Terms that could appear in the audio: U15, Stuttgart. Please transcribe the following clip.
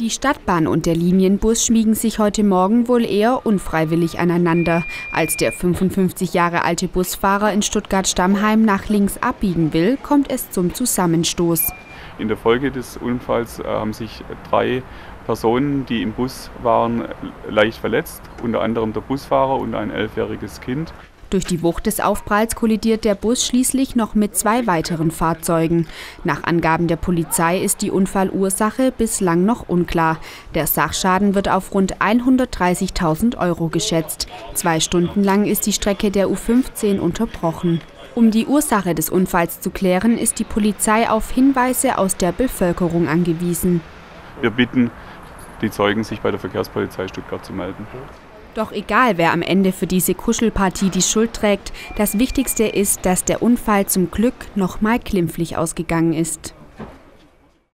Die Stadtbahn und der Linienbus schmiegen sich heute Morgen wohl eher unfreiwillig aneinander. Als der 55 Jahre alte Busfahrer in Stuttgart-Stammheim nach links abbiegen will, kommt es zum Zusammenstoß. In der Folge des Unfalls haben sich drei Personen, die im Bus waren, leicht verletzt, unter anderem der Busfahrer und ein 11-jähriges Kind. Durch die Wucht des Aufpralls kollidiert der Bus schließlich noch mit zwei weiteren Fahrzeugen. Nach Angaben der Polizei ist die Unfallursache bislang noch unklar. Der Sachschaden wird auf rund 130.000 € geschätzt. 2 Stunden lang ist die Strecke der U15 unterbrochen. Um die Ursache des Unfalls zu klären, ist die Polizei auf Hinweise aus der Bevölkerung angewiesen. Wir bitten die Zeugen, sich bei der Verkehrspolizei Stuttgart zu melden. Doch egal, wer am Ende für diese Kuschelpartie die Schuld trägt, das Wichtigste ist, dass der Unfall zum Glück nochmal glimpflich ausgegangen ist.